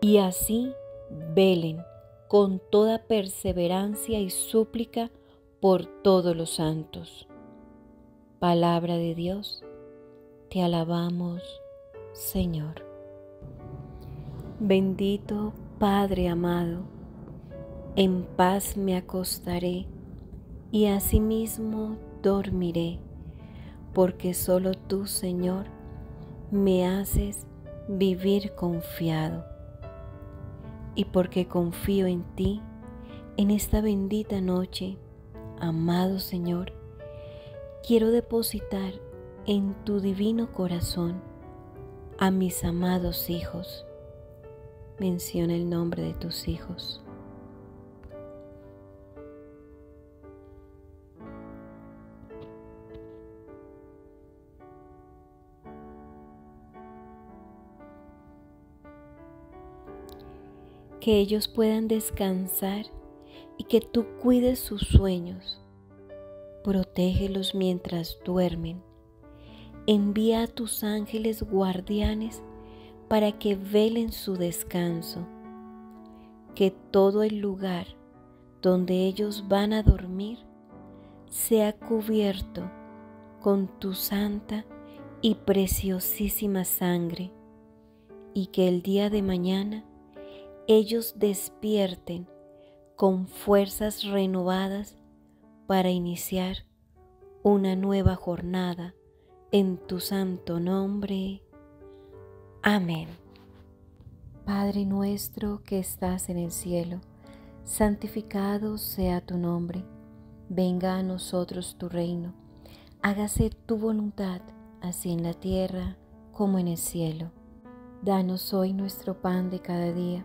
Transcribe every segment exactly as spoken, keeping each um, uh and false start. Y así velen con toda perseverancia y súplica por todos los santos. Palabra de Dios, te alabamos, Señor. Bendito Padre amado, en paz me acostaré y asimismo dormiré, porque solo tú, Señor, me haces vivir confiado. Y porque confío en ti, en esta bendita noche, amado Señor, quiero depositar en tu divino corazón a mis amados hijos. Menciona el nombre de tus hijos. Que ellos puedan descansar y que tú cuides sus sueños. Protégelos mientras duermen. Envía a tus ángeles guardianes para que velen su descanso. Que todo el lugar donde ellos van a dormir sea cubierto con tu santa y preciosísima sangre, y que el día de mañana ellos despierten con fuerzas renovadas para iniciar una nueva jornada en tu santo nombre. Amén. Padre nuestro que estás en el cielo, santificado sea tu nombre. Venga a nosotros tu reino. Hágase tu voluntad, así en la tierra como en el cielo. Danos hoy nuestro pan de cada día.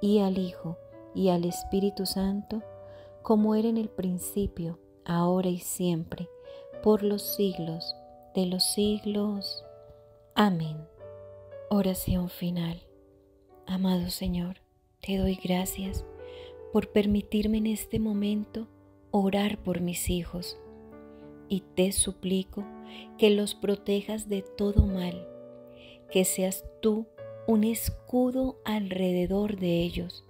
y al Hijo, y al Espíritu Santo, como era en el principio, ahora y siempre, por los siglos de los siglos. Amén. Oración final. Amado Señor, te doy gracias por permitirme en este momento orar por mis hijos, y te suplico que los protejas de todo mal, que seas tú un escudo alrededor de ellos,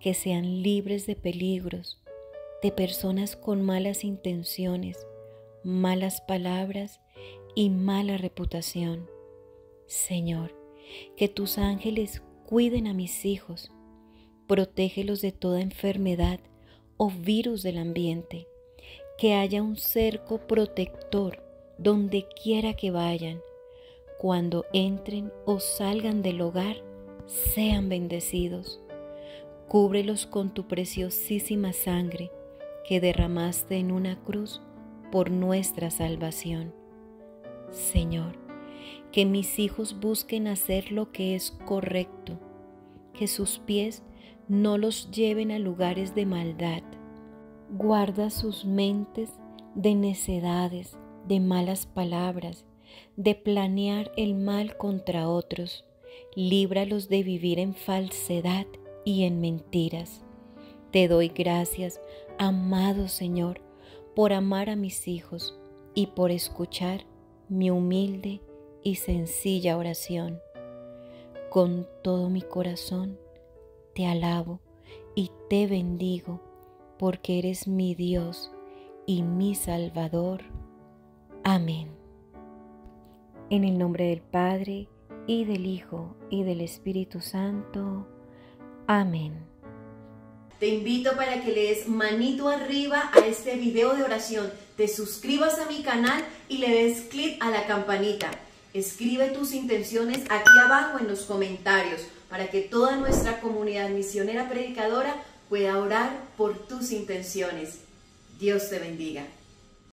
que sean libres de peligros, de personas con malas intenciones, malas palabras y mala reputación. Señor, que tus ángeles cuiden a mis hijos, protégelos de toda enfermedad o virus del ambiente, que haya un cerco protector donde quiera que vayan, cuando entren o salgan del hogar, sean bendecidos. Cúbrelos con tu preciosísima sangre que derramaste en una cruz por nuestra salvación. Señor, que mis hijos busquen hacer lo que es correcto, que sus pies no los lleven a lugares de maldad. Guarda sus mentes de necedades, de malas palabras, de planear el mal contra otros. Líbralos de vivir en falsedad y en mentiras. Te doy gracias, amado Señor, por amar a mis hijos y por escuchar mi humilde y sencilla oración. Con todo mi corazón te alabo y te bendigo, porque eres mi Dios y mi Salvador. Amén. En el nombre del Padre, y del Hijo, y del Espíritu Santo. Amén. Te invito para que le des manito arriba a este video de oración, te suscribas a mi canal y le des clic a la campanita. Escribe tus intenciones aquí abajo en los comentarios para que toda nuestra comunidad misionera predicadora pueda orar por tus intenciones. Dios te bendiga.